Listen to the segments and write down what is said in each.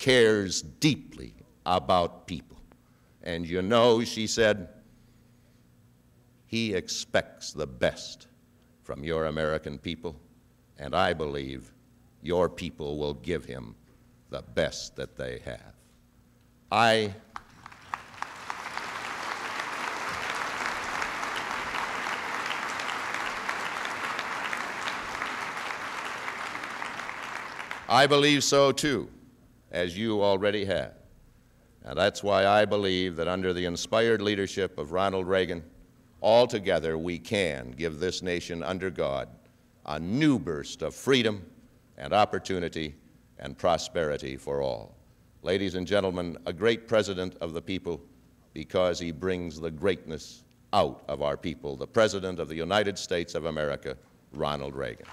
cares deeply about people. And you know, she said, he expects the best from your American people, and I believe your people will give him the best that they have. I believe so too, as you already have. And that's why I believe that under the inspired leadership of Ronald Reagan, all together we can give this nation under God a new burst of freedom and opportunity and prosperity for all. Ladies and gentlemen, a great president of the people because he brings the greatness out of our people, the President of the United States of America, Ronald Reagan.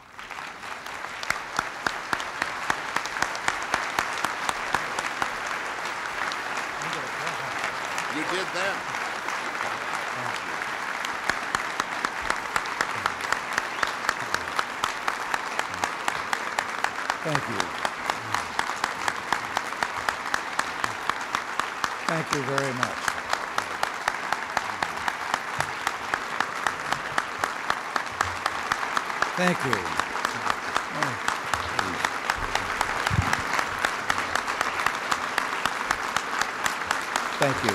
You did that. Thank you. Thank you very much. Thank you. Thank you. Thank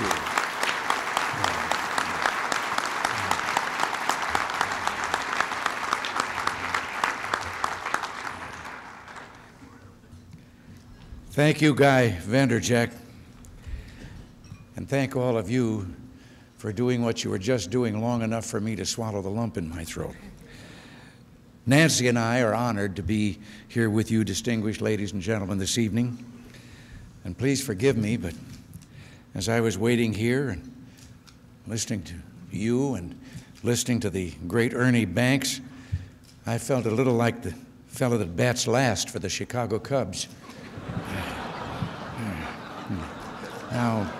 you. Thank you, Guy Vanderjagt, and thank all of you for doing what you were just doing long enough for me to swallow the lump in my throat. Nancy and I are honored to be here with you, distinguished ladies and gentlemen, this evening. And please forgive me, but as I was waiting here and listening to you and listening to the great Ernie Banks, I felt a little like the fellow that bats last for the Chicago Cubs. Now,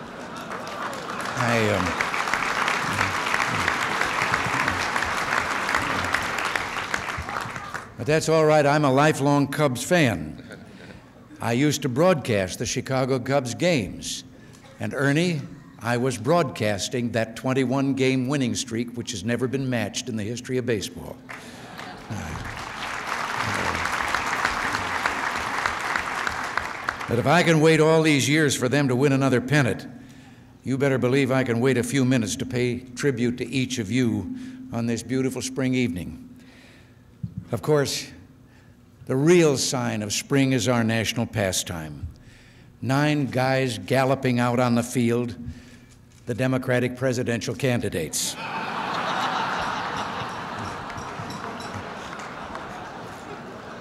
but that's all right, I'm a lifelong Cubs fan. I used to broadcast the Chicago Cubs games. And Ernie, I was broadcasting that 21-game winning streak, which has never been matched in the history of baseball. But if I can wait all these years for them to win another pennant, you better believe I can wait a few minutes to pay tribute to each of you on this beautiful spring evening. Of course, the real sign of spring is our national pastime. 9 guys galloping out on the field, the Democratic presidential candidates.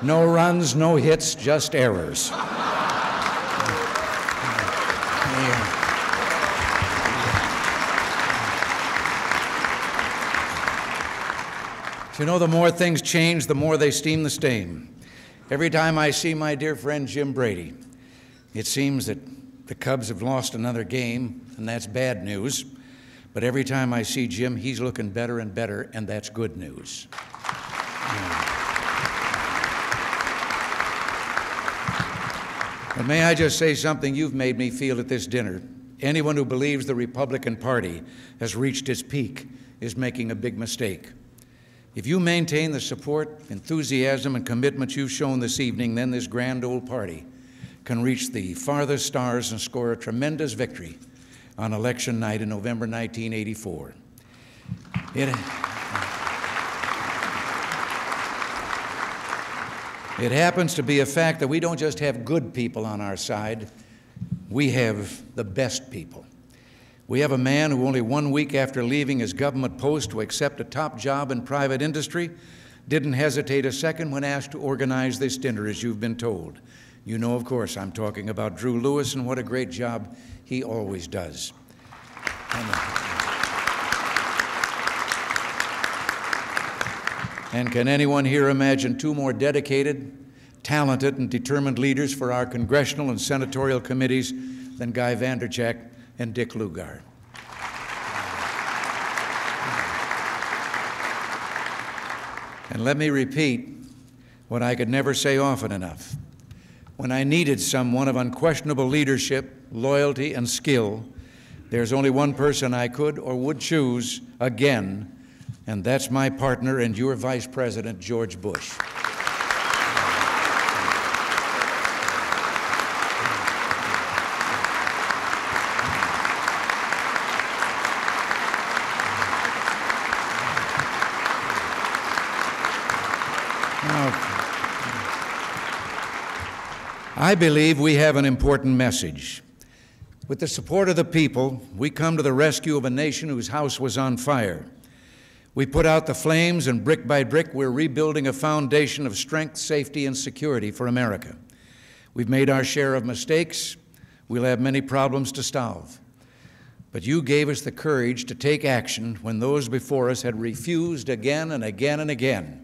No runs, no hits, just errors. You know, the more things change, the more they seem the same. Every time I see my dear friend Jim Brady, it seems that the Cubs have lost another game, and that's bad news. But every time I see Jim, he's looking better and better, and that's good news. But may I just say something you've made me feel at this dinner? Anyone who believes the Republican Party has reached its peak is making a big mistake. If you maintain the support, enthusiasm, and commitment you've shown this evening, then this grand old party can reach the farthest stars and score a tremendous victory on election night in November 1984. It happens to be a fact that we don't just have good people on our side, we have the best people. We have a man who only 1 week after leaving his government post to accept a top job in private industry didn't hesitate a second when asked to organize this dinner, as you've been told. You know, of course, I'm talking about Drew Lewis, and what a great job he always does. And can anyone here imagine 2 more dedicated, talented, and determined leaders for our congressional and senatorial committees than Guy Vanderjagt and Dick Lugar? And let me repeat, what I could never say often enough. When I needed someone of unquestionable leadership, loyalty, and skill, there's only one person I could or would choose again, and that's my partner and your Vice President, George Bush. I believe we have an important message. With the support of the people, we come to the rescue of a nation whose house was on fire. We put out the flames, and brick by brick, we're rebuilding a foundation of strength, safety, and security for America. We've made our share of mistakes. We'll have many problems to solve. But you gave us the courage to take action when those before us had refused again and again and again.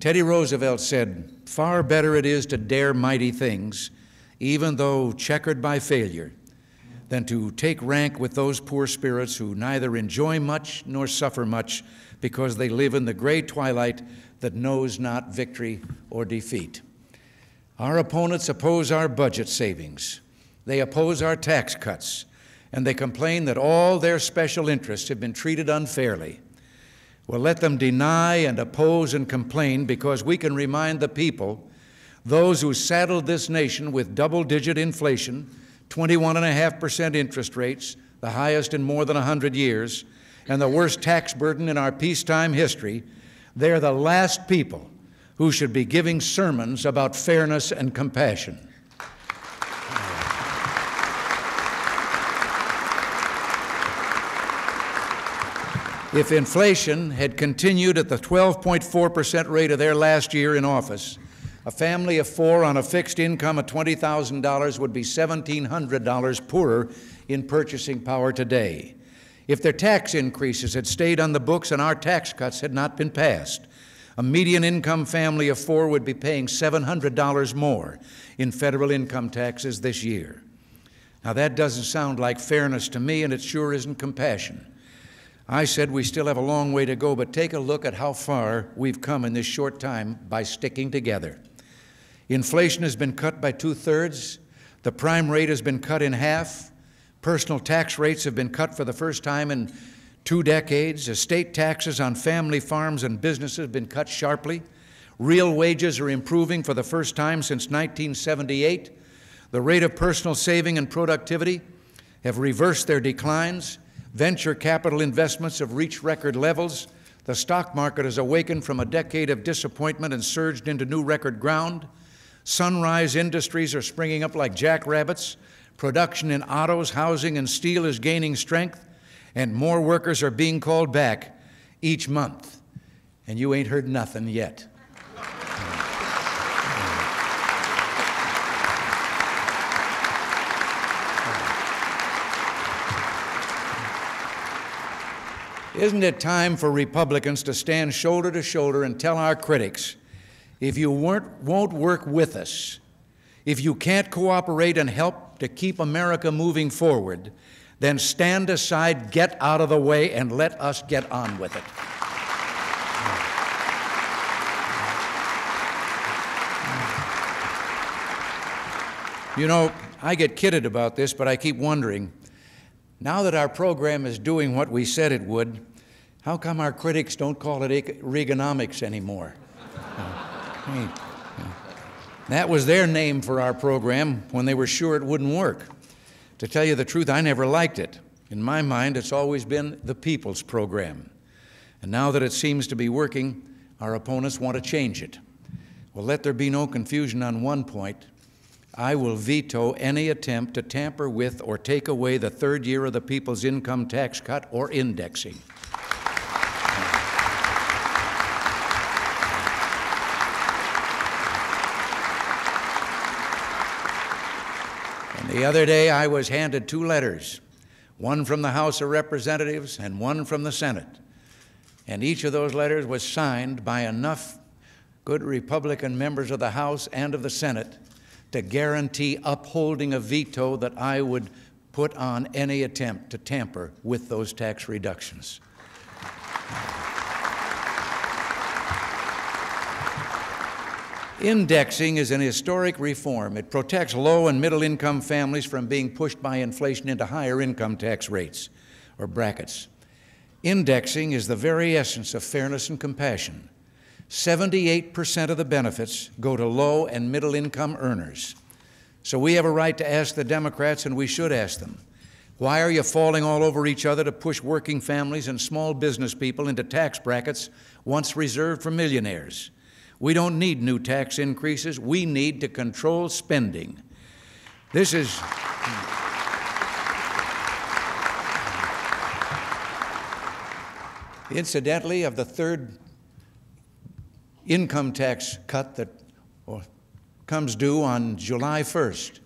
Teddy Roosevelt said, "Far better it is to dare mighty things, even though checkered by failure, than to take rank with those poor spirits who neither enjoy much nor suffer much because they live in the gray twilight that knows not victory or defeat." Our opponents oppose our budget savings. They oppose our tax cuts, and they complain that all their special interests have been treated unfairly. Well, let them deny and oppose and complain, because we can remind the people, those who saddled this nation with double-digit inflation, 21.5% interest rates, the highest in more than 100 years, and the worst tax burden in our peacetime history, they're the last people who should be giving sermons about fairness and compassion. If inflation had continued at the 12.4% rate of their last year in office, a family of four on a fixed income of $20,000 would be $1,700 poorer in purchasing power today. If their tax increases had stayed on the books and our tax cuts had not been passed, a median income family of four would be paying $700 more in federal income taxes this year. Now, that doesn't sound like fairness to me, and it sure isn't compassion. I said we still have a long way to go, but take a look at how far we've come in this short time by sticking together. Inflation has been cut by 2/3. The prime rate has been cut in half. Personal tax rates have been cut for the first time in 2 decades. Estate taxes on family farms and businesses have been cut sharply. Real wages are improving for the first time since 1978. The rate of personal saving and productivity have reversed their declines. Venture capital investments have reached record levels. The stock market has awakened from a decade of disappointment and surged into new record ground. Sunrise industries are springing up like jackrabbits. Production in autos, housing, and steel is gaining strength, and more workers are being called back each month. And you ain't heard nothing yet. Isn't it time for Republicans to stand shoulder to shoulder and tell our critics, if you won't work with us, if you can't cooperate and help to keep America moving forward, then stand aside, get out of the way, and let us get on with it. You know, I get kidded about this, but I keep wondering, now that our program is doing what we said it would, how come our critics don't call it Reaganomics anymore? That was their name for our program when they were sure it wouldn't work. To tell you the truth, I never liked it. In my mind, it's always been the people's program. And now that it seems to be working, our opponents want to change it. Well, let there be no confusion on one point. I will veto any attempt to tamper with or take away the 3rd year of the people's income tax cut or indexing. And the other day I was handed 2 letters, one from the House of Representatives and one from the Senate. And each of those letters was signed by enough good Republican members of the House and of the Senate to guarantee upholding a veto that I would put on any attempt to tamper with those tax reductions. Indexing is an historic reform. It protects low and middle income families from being pushed by inflation into higher income tax rates or brackets. Indexing is the very essence of fairness and compassion. 78% of the benefits go to low and middle income earners. So we have a right to ask the Democrats, and we should ask them, why are you falling all over each other to push working families and small business people into tax brackets once reserved for millionaires? We don't need new tax increases. We need to control spending. Incidentally, of the third income tax cut that comes due on July 1st,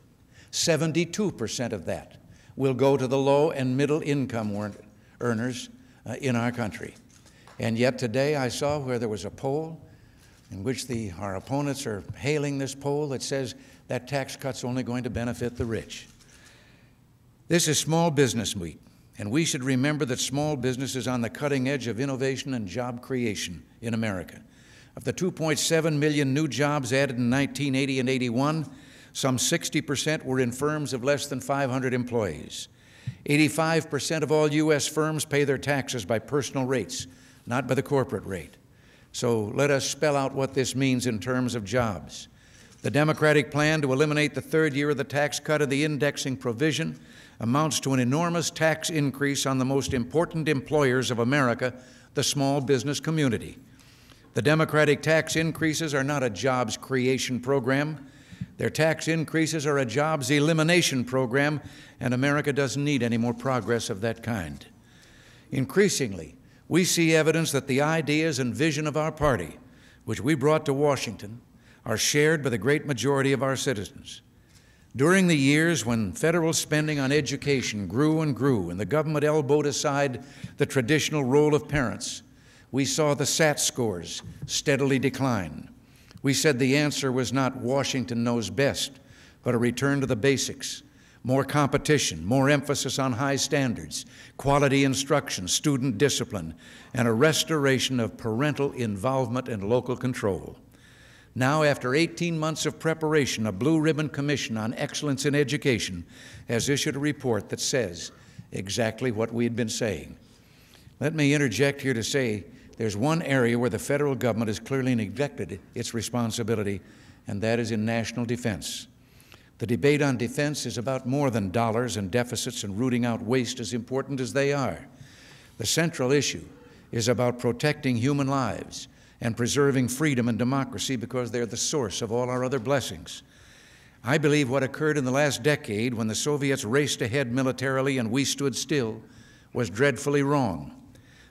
72% of that will go to the low and middle income earners in our country. And yet today I saw where there was a poll in which our opponents are hailing this poll that says that tax cut's only going to benefit the rich. This is Small Business Week, and we should remember that small business is on the cutting edge of innovation and job creation in America. Of the 2.7 million new jobs added in 1980 and 81, some 60% were in firms of less than 500 employees. 85% of all U.S. firms pay their taxes by personal rates, not by the corporate rate. So let us spell out what this means in terms of jobs. The Democratic plan to eliminate the third year of the tax cut and the indexing provision amounts to an enormous tax increase on the most important employers of America, the small business community. The Democratic tax increases are not a jobs creation program. Their tax increases are a jobs elimination program, and America doesn't need any more progress of that kind. Increasingly, we see evidence that the ideas and vision of our party, which we brought to Washington, are shared by the great majority of our citizens. During the years when federal spending on education grew and grew and the government elbowed aside the traditional role of parents, we saw the SAT scores steadily decline. We said the answer was not Washington knows best, but a return to the basics. More competition, more emphasis on high standards, quality instruction, student discipline, and a restoration of parental involvement and local control. Now, after 18 months of preparation, a Blue Ribbon Commission on Excellence in Education has issued a report that says exactly what we had been saying. Let me interject here to say there's one area where the federal government has clearly neglected its responsibility, and that is in national defense. The debate on defense is about more than dollars and deficits and rooting out waste, as important as they are. The central issue is about protecting human lives and preserving freedom and democracy, because they're the source of all our other blessings. I believe what occurred in the last decade, when the Soviets raced ahead militarily and we stood still, was dreadfully wrong.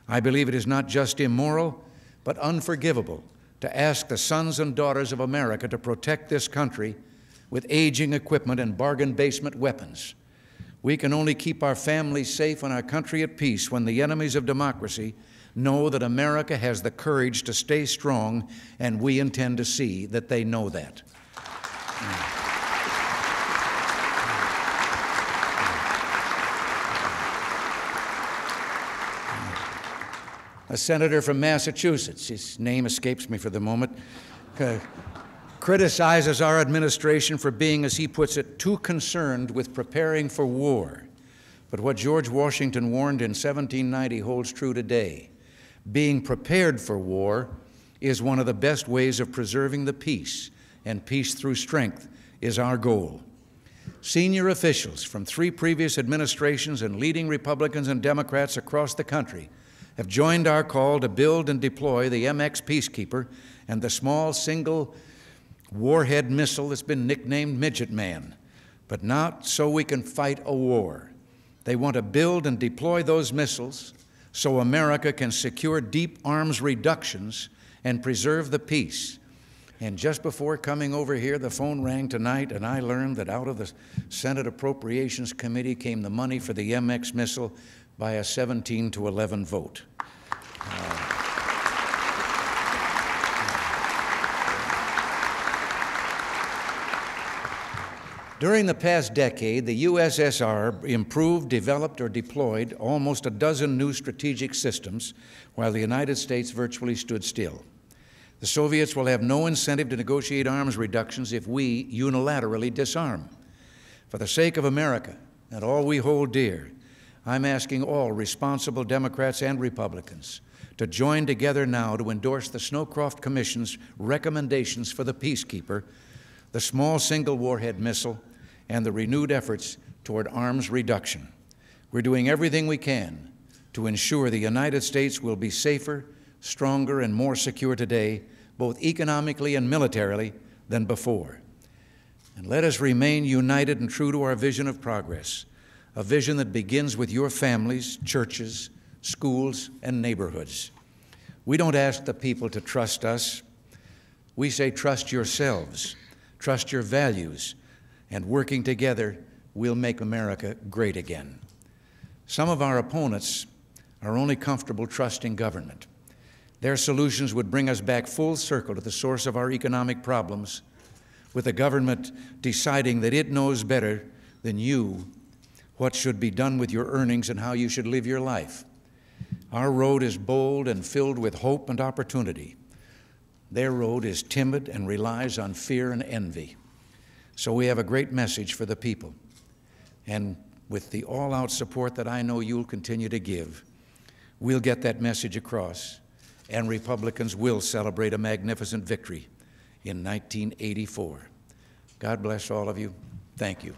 I believe it is not just immoral, but unforgivable to ask the sons and daughters of America to protect this country with aging equipment and bargain basement weapons. We can only keep our families safe and our country at peace when the enemies of democracy know that America has the courage to stay strong, and we intend to see that they know that. A senator from Massachusetts, his name escapes me for the moment, criticizes our administration for being, as he puts it, too concerned with preparing for war. But what George Washington warned in 1790 holds true today. Being prepared for war is one of the best ways of preserving the peace, and peace through strength is our goal. Senior officials from three previous administrations and leading Republicans and Democrats across the country have joined our call to build and deploy the MX Peacekeeper and the small single warhead missile that's been nicknamed Midget Man, but not so we can fight a war. They want to build and deploy those missiles so America can secure deep arms reductions and preserve the peace. And just before coming over here, the phone rang tonight, and I learned that out of the Senate Appropriations Committee came the money for the MX missile by a 17-11 vote. During the past decade, the USSR improved, developed, or deployed almost a dozen new strategic systems, while the United States virtually stood still. The Soviets will have no incentive to negotiate arms reductions if we unilaterally disarm. For the sake of America and all we hold dear, I'm asking all responsible Democrats and Republicans to join together now to endorse the Snowcroft Commission's recommendations for the Peacekeeper, the small single warhead missile, and the renewed efforts toward arms reduction. We're doing everything we can to ensure the United States will be safer, stronger, and more secure today, both economically and militarily, than before. And let us remain united and true to our vision of progress, a vision that begins with your families, churches, schools, and neighborhoods. We don't ask the people to trust us. We say trust yourselves, trust your values, and working together, we'll make America great again. Some of our opponents are only comfortable trusting government. Their solutions would bring us back full circle to the source of our economic problems, with the government deciding that it knows better than you what should be done with your earnings and how you should live your life. Our road is bold and filled with hope and opportunity. Their road is timid and relies on fear and envy. So we have a great message for the people. And with the all-out support that I know you'll continue to give, we'll get that message across, and Republicans will celebrate a magnificent victory in 1984. God bless all of you. Thank you.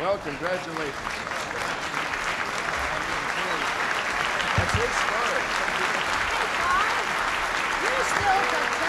Well, congratulations. That's his story. Hey, Bob, you're still the